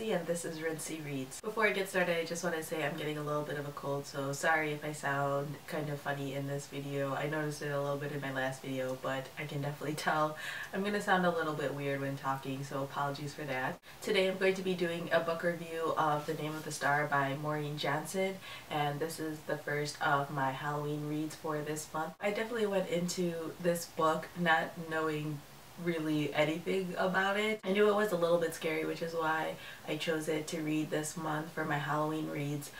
Rincey, and this is Rincey Reads. Before I get started, I just want to say I'm getting a little bit of a cold, so sorry if I sound kind of funny in this video. I noticed it a little bit in my last video, but I can definitely tell I'm going to sound a little bit weird when talking, so apologies for that. Today I'm going to be doing a book review of The Name of the Star by Maureen Johnson, and this is the first of my Halloween reads for this month. I definitely went into this book not knowing really anything about it. I knew it was a little bit scary, which is why I chose it to read this month for my Halloween reads.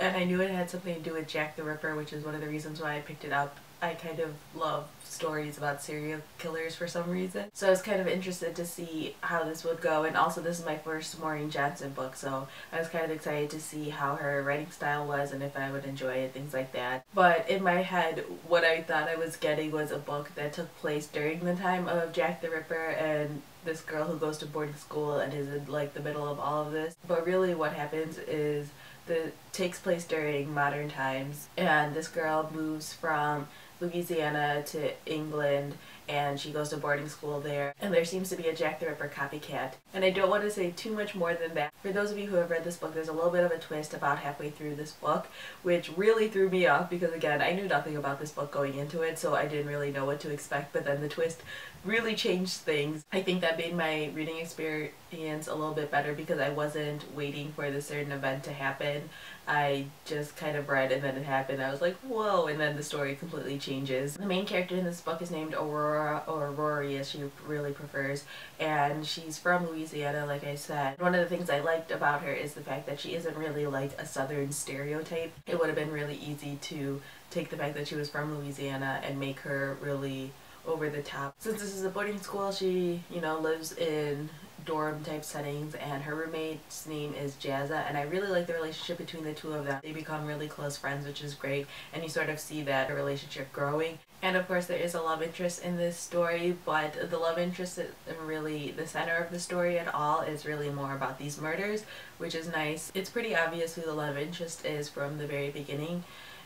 And I knew it had something to do with Jack the Ripper, which is one of the reasons why I picked it up. I kind of love stories about serial killers for some reason, so I was kind of interested to see how this would go, and also this is my first Maureen Johnson book, so I was kind of excited to see how her writing style was and if I would enjoy it, things like that. But in my head, what I thought I was getting was a book that took place during the time of Jack the Ripper and this girl who goes to boarding school and is in like the middle of all of this, but really what happens is that takes place during modern times, and this girl moves from Louisiana to England, and she goes to boarding school there, and there seems to be a Jack the Ripper copycat. And I don't want to say too much more than that. For those of you who have read this book, there's a little bit of a twist about halfway through this book, which really threw me off because, again, I knew nothing about this book going into it, so I didn't really know what to expect, but then the twist really changed things. I think that made my reading experience a little bit better because I wasn't waiting for this certain event to happen. I just kind of read and then it happened. I was like, whoa, and then the story completely changes. The main character in this book is named Aurora, or Rory as she really prefers, and she's from Louisiana, like I said. One of the things I liked about her is the fact that she isn't really like a Southern stereotype. It would have been really easy to take the fact that she was from Louisiana and make her really over the top. Since this is a boarding school, she, you know, lives in dorm type settings, and her roommate's name is Jazza, and I really like the relationship between the two of them. They become really close friends, which is great, and you sort of see that relationship growing. And of course there is a love interest in this story, but the love interest isn't really the center of the story at all. It's really more about these murders, which is nice. It's pretty obvious who the love interest is from the very beginning,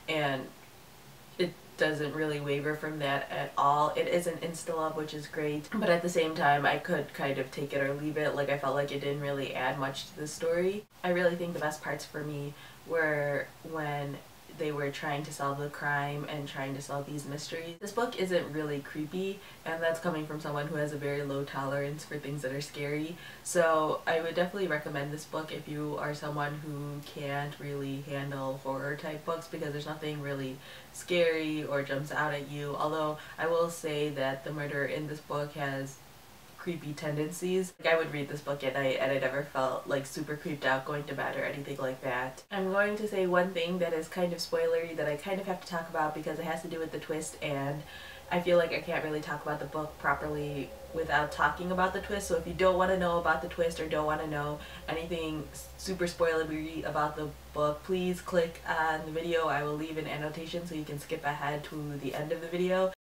and it doesn't really waver from that at all. It is an insta-love, which is great, but at the same time I could kind of take it or leave it. Like, I felt like it didn't really add much to the story. I really think the best parts for me were when they were trying to solve the crime and trying to solve these mysteries. This book isn't really creepy, and that's coming from someone who has a very low tolerance for things that are scary, so I would definitely recommend this book if you are someone who can't really handle horror type books, because there's nothing really scary or jumps out at you, although I will say that the murderer in this book has creepy tendencies. Like, I would read this book at night and I never felt like super creeped out going to bed or anything like that. I'm going to say one thing that is kind of spoilery that I kind of have to talk about because it has to do with the twist, and I feel like I can't really talk about the book properly without talking about the twist, so if you don't want to know about the twist or don't want to know anything super spoilery about the book, please click on the video. I will leave an annotation so you can skip ahead to the end of the video.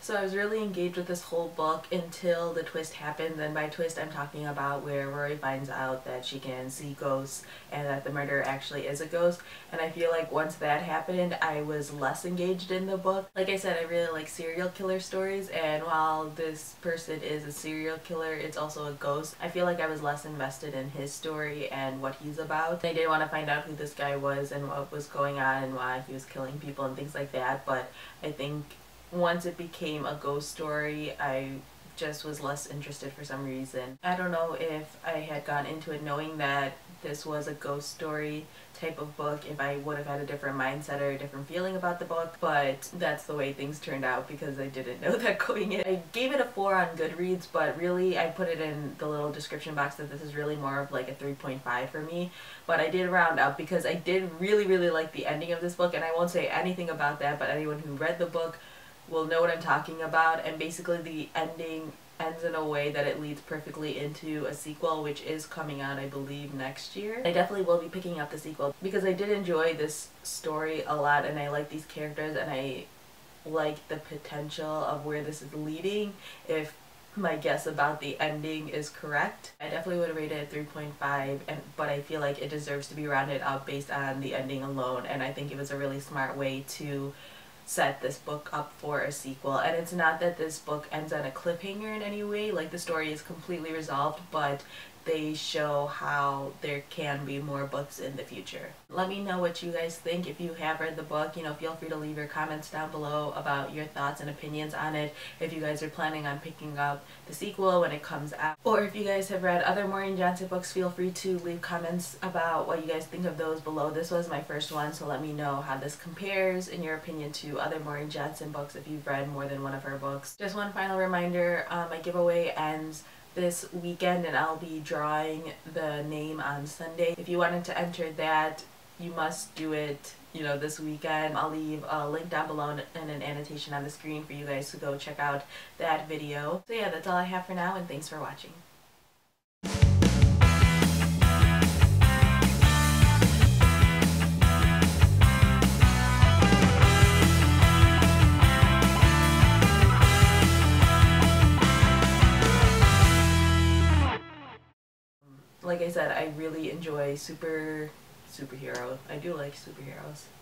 So I was really engaged with this whole book until the twist happens, and by twist I'm talking about where Rory finds out that she can see ghosts and that the murderer actually is a ghost, and I feel like once that happened I was less engaged in the book. Like I said, I really like serial killer stories, and while this person is a serial killer, it's also a ghost. I feel like I was less invested in his story and what he's about. I did want to find out who this guy was and what was going on and why he was killing people and things like that, but I think once it became a ghost story, I just was less interested for some reason. I don't know if I had gone into it knowing that this was a ghost story type of book, if I would have had a different mindset or a different feeling about the book, but that's the way things turned out because I didn't know that going in. I gave it a 4 on Goodreads, but really I put it in the little description box that this is really more of like a 3.5 for me, but I did round up because I did really like the ending of this book, and I won't say anything about that, but anyone who read the book will know what I'm talking about. And basically the ending ends in a way that it leads perfectly into a sequel, which is coming out, I believe, next year. I definitely will be picking up the sequel because I did enjoy this story a lot, and I like these characters, and I like the potential of where this is leading if my guess about the ending is correct. I definitely would rate it 3.5, but I feel like it deserves to be rounded up based on the ending alone, and I think it was a really smart way to set this book up for a sequel. And it's not that this book ends on a cliffhanger in any way, like the story is completely resolved, but they show how there can be more books in the future. Let me know what you guys think. If you have read the book, you know, feel free to leave your comments down below about your thoughts and opinions on it, if you guys are planning on picking up the sequel when it comes out. Or if you guys have read other Maureen Johnson books, feel free to leave comments about what you guys think of those below. This was my first one, so let me know how this compares in your opinion to other Maureen Johnson books if you've read more than one of her books. Just one final reminder, my giveaway ends this weekend and I'll be drawing the name on Sunday. If you wanted to enter that, you must do it, you know, this weekend. I'll leave a link down below and an annotation on the screen for you guys to go check out that video. So yeah, that's all I have for now, and thanks for watching. Like I said, I really enjoy superhero. I do like superheroes.